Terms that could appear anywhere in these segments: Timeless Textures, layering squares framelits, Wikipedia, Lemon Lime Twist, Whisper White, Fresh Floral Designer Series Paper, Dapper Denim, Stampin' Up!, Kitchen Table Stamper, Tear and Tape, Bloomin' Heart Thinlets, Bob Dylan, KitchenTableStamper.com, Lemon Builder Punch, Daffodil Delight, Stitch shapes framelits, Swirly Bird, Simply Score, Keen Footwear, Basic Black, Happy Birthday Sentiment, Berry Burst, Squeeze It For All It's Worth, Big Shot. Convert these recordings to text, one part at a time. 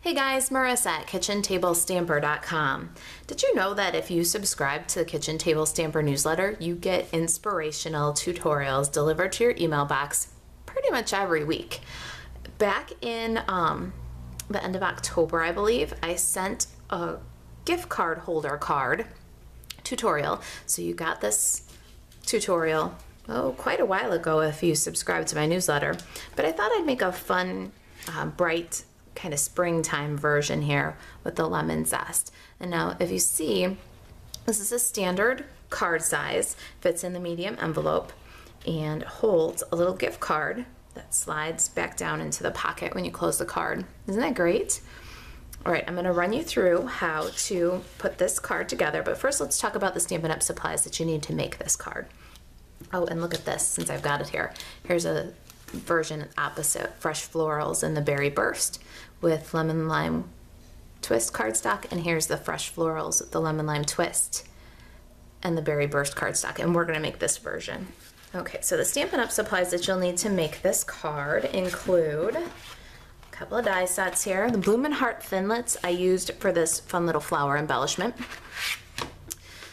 Hey guys, Marissa at KitchenTableStamper.com. Did you know that if you subscribe to the Kitchen Table Stamper newsletter, you get inspirational tutorials delivered to your email box pretty much every week? Back in the end of October, I believe, I sent a gift card holder card tutorial. So you got this tutorial quite a while ago if you subscribe to my newsletter. But I thought I'd make a fun, bright, kind of springtime version here with the lemon zest. And now if you see, this is a standard card size, fits in the medium envelope, and holds a little gift card that slides back down into the pocket when you close the card. Isn't that great? All right, I'm going to run you through how to put this card together, but first let's talk about the Stampin' Up! Supplies that you need to make this card. Oh, and look at this, since I've got it here. Here's a version opposite, Fresh Florals in the Berry Burst with Lemon Lime Twist cardstock, and here's the Fresh Florals with the Lemon Lime Twist and the Berry Burst cardstock, and we're going to make this version. Okay, so the Stampin' Up! Supplies that you'll need to make this card include a couple of die sets here. The Bloomin' Heart Thinlets I used for this fun little flower embellishment.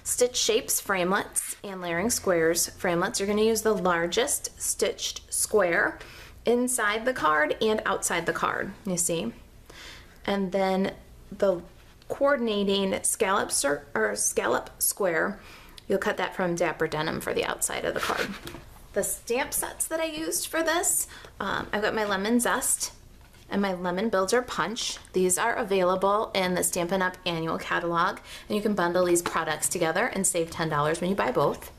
Stitch shapes framelits and layering squares framelits. You're going to use the largest stitched square inside the card and outside the card, you see. And then the coordinating scallop square, you'll cut that from Dapper Denim for the outside of the card. The stamp sets that I used for this, I've got my Lemon Zest and my Lemon Builder Punch. These are available in the Stampin' Up! Annual Catalog, and you can bundle these products together and save $10 when you buy both.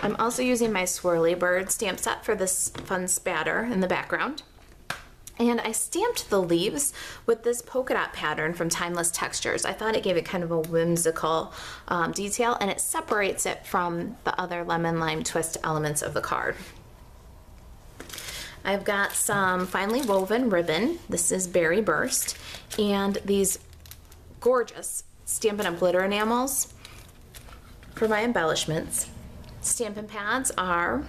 I'm also using my Swirly Bird stamp set for this fun spatter in the background. And I stamped the leaves with this polka dot pattern from Timeless Textures. I thought it gave it kind of a whimsical detail, and it separates it from the other Lemon Lime Twist elements of the card. I've got some finely woven ribbon. This is Berry Burst, and these gorgeous Stampin' Up! Glitter enamels for my embellishments. Stampin' pads are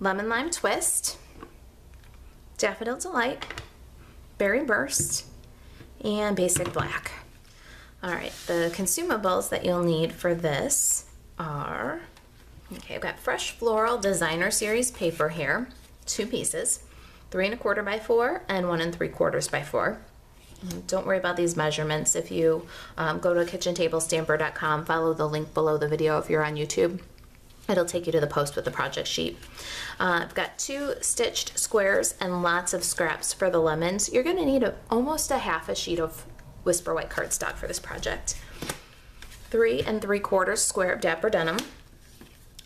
Lemon Lime Twist, Daffodil Delight, Berry Burst, and Basic Black. All right, the consumables that you'll need for this are, okay, I've got Fresh Floral Designer Series Paper here. Two pieces, 3 1/4 by 4 and 1 3/4 by 4. And don't worry about these measurements. If you go to KitchenTableStamper.com, follow the link below the video if you're on YouTube. It'll take you to the post with the project sheet. I've got 2 stitched squares and lots of scraps for the lemons. You're gonna need almost a half a sheet of Whisper White cardstock for this project. 3 3/4 square of Dapper Denim,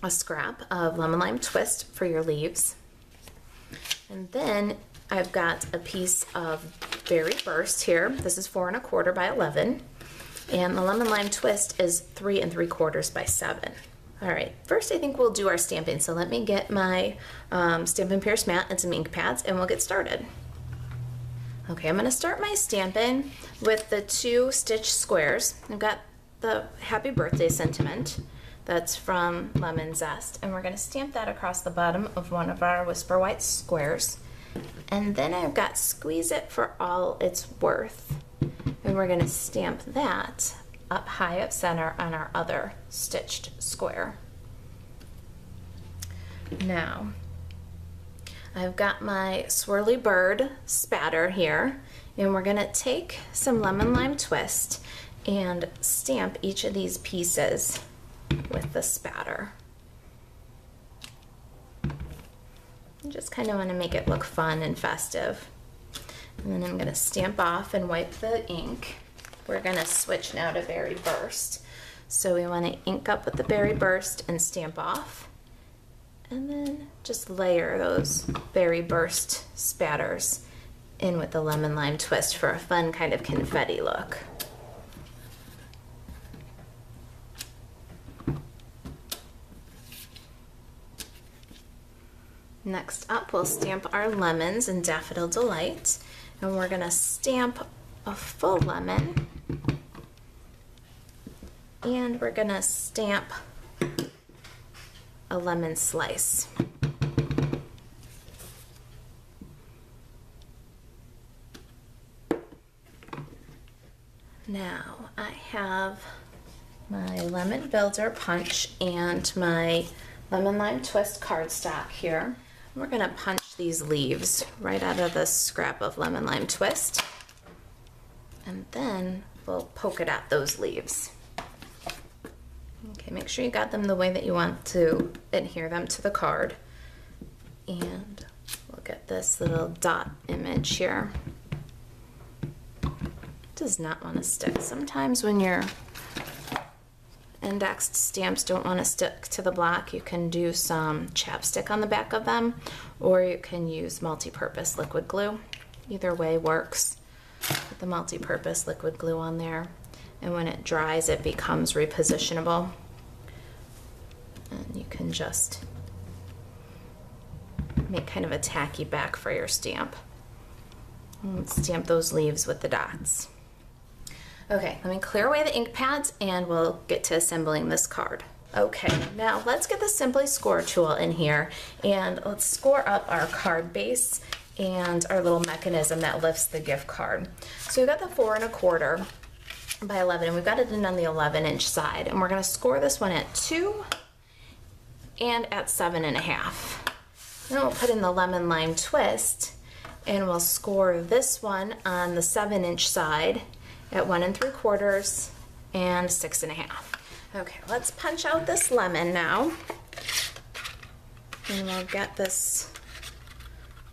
a scrap of Lemon Lime Twist for your leaves, and then I've got a piece of Berry Burst here. This is 4 1/4 by 11. And the Lemon Lime Twist is 3 3/4 by 7. All right, first I think we'll do our stamping. So let me get my Stampin' Pierce mat and some ink pads and we'll get started. Okay, I'm gonna start my stamping with the 2 stitch squares. I've got the Happy Birthday Sentiment. That's from Lemon Zest, and we're going to stamp that across the bottom of one of our Whisper White squares. And then I've got Squeeze It For All It's Worth, and we're going to stamp that up high up center on our other stitched square. Now I've got my Swirly Bird spatter here, and we're going to take some Lemon Lime Twist and stamp each of these pieces with the spatter. You just kind of want to make it look fun and festive. And then I'm going to stamp off and wipe the ink. We're going to switch now to Berry Burst. So we want to ink up with the Berry Burst and stamp off. And then just layer those Berry Burst spatters in with the Lemon Lime Twist for a fun kind of confetti look. Next up, we'll stamp our lemons in Daffodil Delight, and we're going to stamp a full lemon, and we're going to stamp a lemon slice. Now I have my Lemon Builder Punch and my Lemon Lime Twist cardstock here. We're going to punch these leaves right out of the scrap of Lemon Lime Twist, and then we'll polka dot those leaves. Okay, make sure you got them the way that you want to adhere them to the card. And look at this little dot image here. It does not want to stick. Sometimes when your indexed stamps don't want to stick to the block, you can do some chapstick on the back of them, or you can use multi-purpose liquid glue. Either way works. Put the multi-purpose liquid glue on there, and when it dries it becomes repositionable, and you can just make kind of a tacky back for your stamp. And stamp those leaves with the dots. Okay, let me clear away the ink pads and we'll get to assembling this card. Okay, now let's get the Simply Score tool in here and let's score up our card base and our little mechanism that lifts the gift card. So we've got the 4 1/4 by 11, and we've got it in on the 11-inch side, and we're going to score this one at 2 and at 7 1/2. Then we'll put in the Lemon Lime Twist, and we'll score this one on the 7-inch side at 1 3/4 and 6 1/2. Okay, let's punch out this lemon now, and we'll get this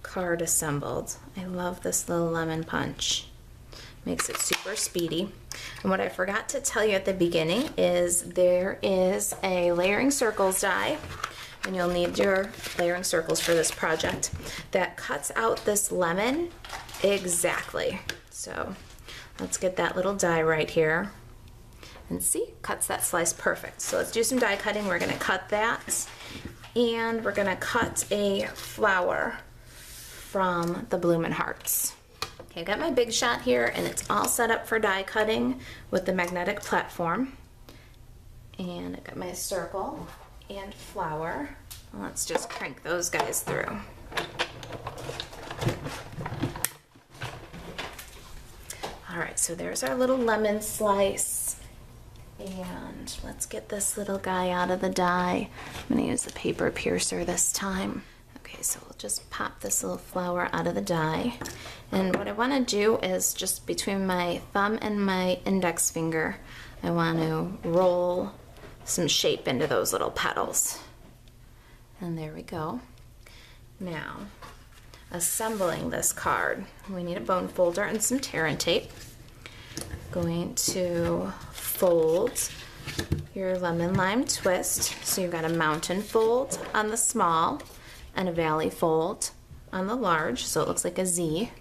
card assembled. I love this little lemon punch. Makes it super speedy. And what I forgot to tell you at the beginning is there is a layering circles die, and you'll need your layering circles for this project, that cuts out this lemon exactly. So let's get that little die right here, and see, cuts that slice perfect. So let's do some die cutting. We're going to cut that, and we're going to cut a flower from the Bloomin' Hearts. Okay, I've got my Big Shot here, and it's all set up for die cutting with the magnetic platform. And I've got my circle and flower. Let's just crank those guys through. All right, so there's our little lemon slice. And let's get this little guy out of the die. I'm gonna use the paper piercer this time. Okay, so we'll just pop this little flower out of the die. And what I want to do is just between my thumb and my index finger, I want to roll some shape into those little petals. And there we go. Now, assembling this card, we need a bone folder and some tear and tape. Going to fold your Lemon Lime Twist. So you've got a mountain fold on the small and a valley fold on the large, so it looks like a Z.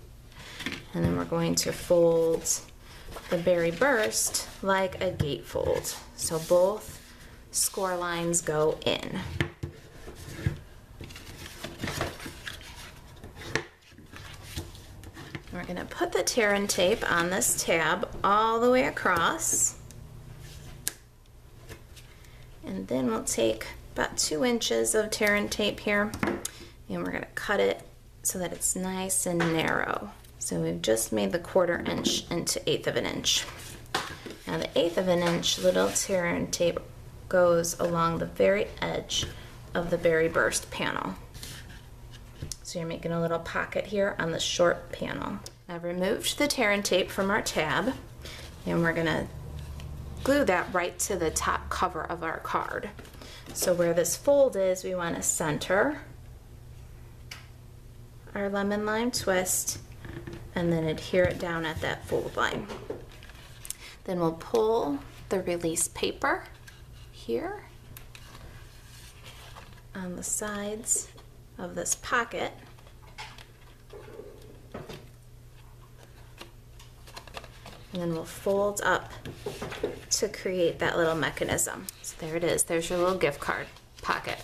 And then we're going to fold the Berry Burst like a gatefold. So both score lines go in. We're going to put the tear and tape on this tab all the way across. And then we'll take about 2 inches of tear and tape here, and we're going to cut it so that it's nice and narrow. So we've just made the 1/4 inch into 1/8 of an inch. Now the 1/8 of an inch little tear and tape goes along the very edge of the Berry Burst panel. So you're making a little pocket here on the short panel. I've removed the tear and tape from our tab, and we're gonna glue that right to the top cover of our card. So where this fold is, we wanna center our Lemon Lime Twist and then adhere it down at that fold line. Then we'll pull the release paper here on the sides of this pocket. And then we'll fold up to create that little mechanism. So there it is, there's your little gift card pocket.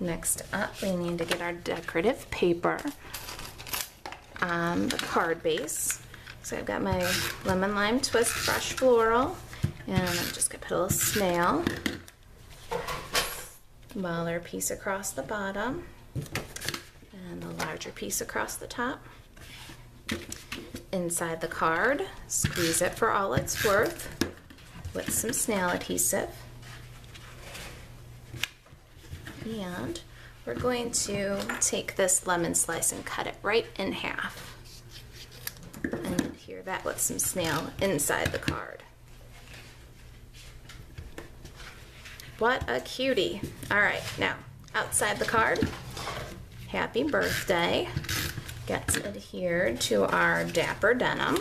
Next up, we need to get our decorative paper on the card base. So I've got my Lemon Lime Twist Fresh Floral, and I'm just going to put a little snail, smaller piece across the bottom, and the larger piece across the top. inside the card, Squeeze It For All It's Worth, with some snail adhesive. And we're going to take this lemon slice and cut it right in half. And adhere that with some snail inside the card. What a cutie. All right, now outside the card, Happy Birthday gets adhered to our Dapper Denim.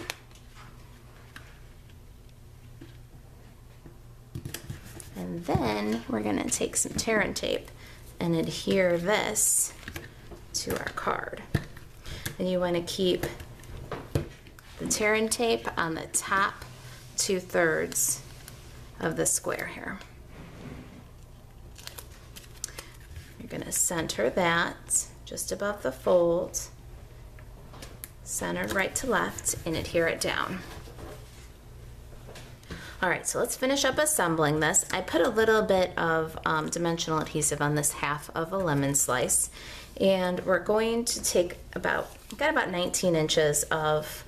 And then we're gonna take some Tear and Tape and adhere this to our card. And you wanna keep the Tear and Tape on the top 2/3 of the square here. You're gonna center that just above the fold, centered right to left, and adhere it down. All right, so let's finish up assembling this. I put a little bit of dimensional adhesive on this half of a lemon slice, and we're going to take about 19 inches of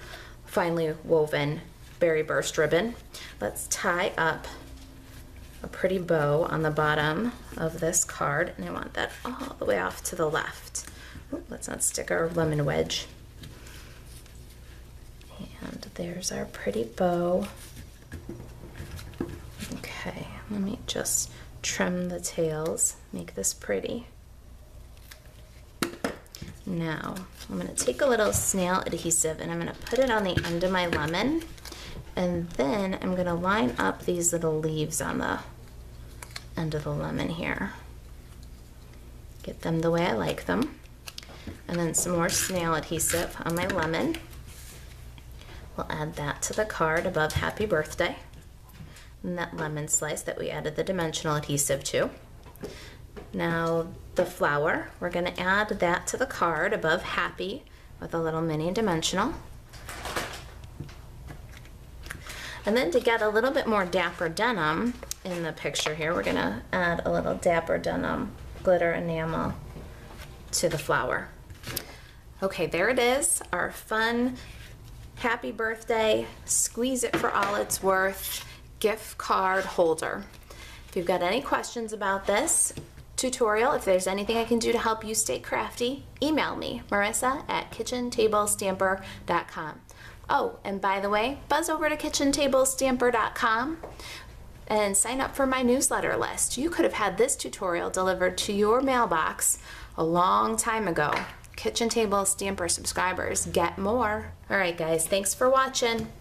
finely woven Berry Burst ribbon. Let's tie up a pretty bow on the bottom of this card, and I want that all the way off to the left. Ooh, let's not stick our lemon wedge. And there's our pretty bow. Okay, let me just trim the tails, make this pretty. Now, I'm going to take a little snail adhesive and I'm going to put it on the end of my lemon, and then I'm going to line up these little leaves on the end of the lemon here. Get them the way I like them. And then some more snail adhesive on my lemon. We'll add that to the card above Happy Birthday. And that lemon slice that we added the dimensional adhesive to. Now the flower, we're going to add that to the card above Happy with a little mini dimensional. And then to get a little bit more Dapper Denim in the picture here, we're going to add a little Dapper Denim glitter enamel to the flower. Okay, there it is, our fun Happy Birthday Squeeze It For All It's Worth gift card holder. If you've got any questions about this tutorial, if there's anything I can do to help you stay crafty, email me, marissa@KitchenTableStamper.com. Oh, and by the way, buzz over to KitchenTableStamper.com and sign up for my newsletter list. You could have had this tutorial delivered to your mailbox a long time ago. Kitchen Table Stamper subscribers get more. All right, guys, thanks for watching.